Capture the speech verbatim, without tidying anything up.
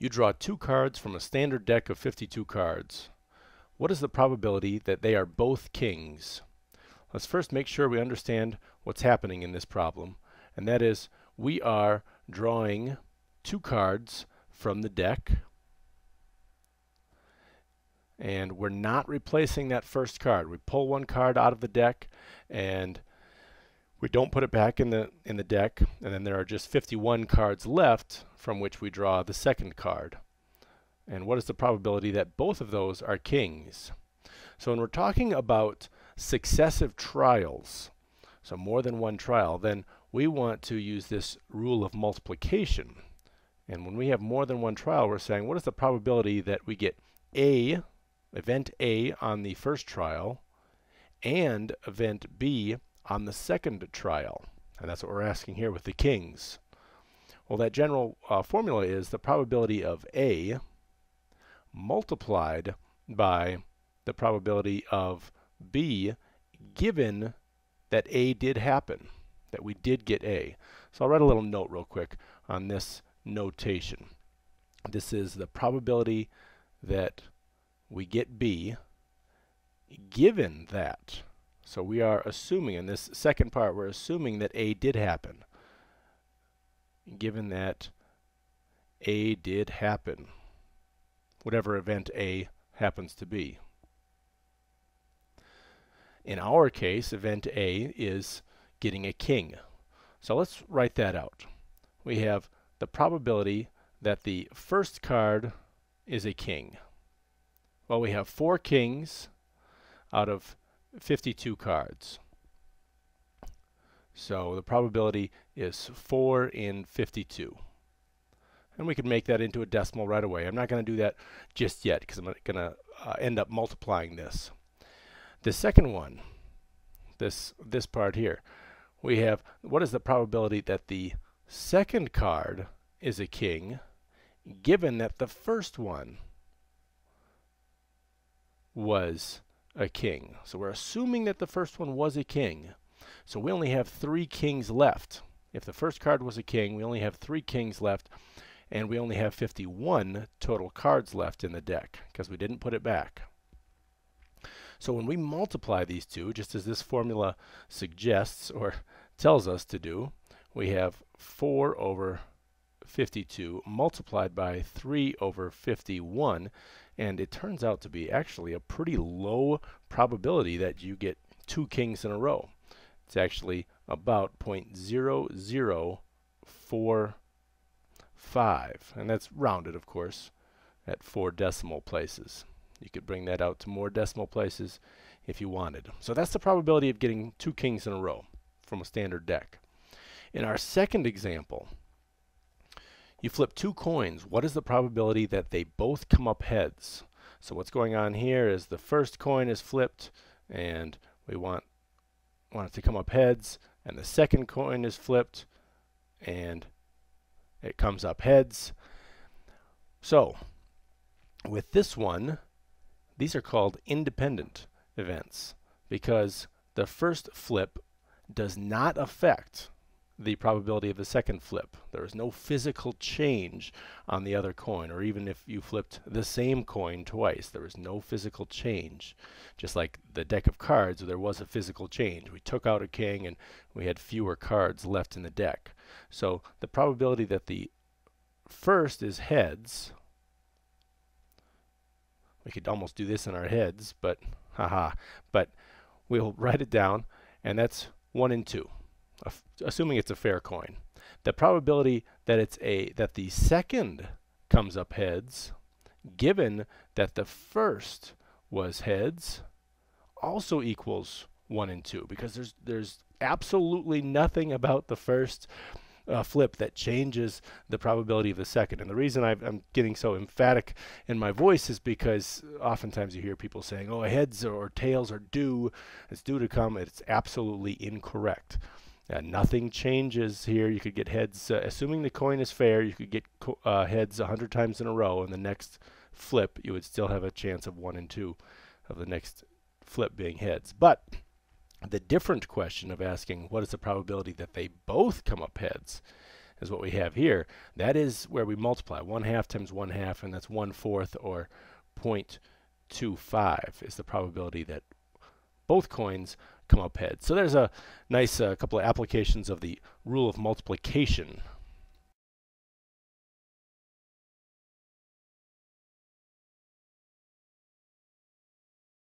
You draw two cards from a standard deck of fifty-two cards. What is the probability that they are both kings? Let's first make sure we understand what's happening in this problem, and that is we are drawing two cards from the deck, and we're not replacing that first card. We pull one card out of the deck and we don't put it back in the in the deck, and then there are just fifty-one cards left from which we draw the second card. And what is the probability that both of those are kings? So when we're talking about successive trials, so more than one trial, then we want to use this rule of multiplication. And when we have more than one trial, we're saying what is the probability that we get A, event A on the first trial, and event B on the second trial. And that's what we're asking here with the kings. Well, that general uh, formula is the probability of A multiplied by the probability of B given that A did happen, that we did get A. So I'll write a little note real quick on this notation. This is the probability that we get B given that. So we are assuming, in this second part, we're assuming that A did happen. Given that A did happen, whatever event A happens to be. In our case, event A is getting a king. So let's write that out. We have the probability that the first card is a king. Well, we have four kings out of fifty-two cards. So the probability is four in fifty-two. And we can make that into a decimal right away. I'm not going to do that just yet because I'm going to uh, end up multiplying this. The second one, this this part here, we have what is the probability that the second card is a king given that the first one was a king. So we're assuming that the first one was a king. So we only have three kings left. If the first card was a king, we only have three kings left, and we only have fifty-one total cards left in the deck because we didn't put it back. So when we multiply these two, just as this formula suggests or tells us to do, we have four over fifty-two multiplied by three over fifty-one, and it turns out to be actually a pretty low probability that you get two kings in a row. It's actually about zero point zero zero four five, and that's rounded, of course, at four decimal places. You could bring that out to more decimal places if you wanted. So that's the probability of getting two kings in a row from a standard deck. In our second example, you flip two coins. What is the probability that they both come up heads? So what's going on here is the first coin is flipped, and we want, want it to come up heads, and the second coin is flipped, and it comes up heads. So with this one, these are called independent events because the first flip does not affect the probability of the second flip. There is no physical change on the other coin, or even if you flipped the same coin twice, there is no physical change. Just like the deck of cards, there was a physical change. We took out a king and we had fewer cards left in the deck. So the probability that the first is heads, we could almost do this in our heads, but haha. But we'll write it down, and that's one in two, assuming it's a fair coin. The probability that it's a that the second comes up heads, given that the first was heads, also equals one in two because there's there's absolutely nothing about the first Uh, flip that changes the probability of the second. And the reason I've, I'm getting so emphatic in my voice is because oftentimes you hear people saying, oh, heads or tails are due, it's due to come. It's absolutely incorrect. Uh, nothing changes here. You could get heads, uh, assuming the coin is fair, you could get co uh, heads one hundred times in a row, and the next flip you would still have a chance of one and two of the next flip being heads. But the different question of asking what is the probability that they both come up heads is what we have here. That is where we multiply one half times one half, and that's one fourth or zero point two five is the probability that both coins come up heads. So there's a nice uh, couple of applications of the rule of multiplication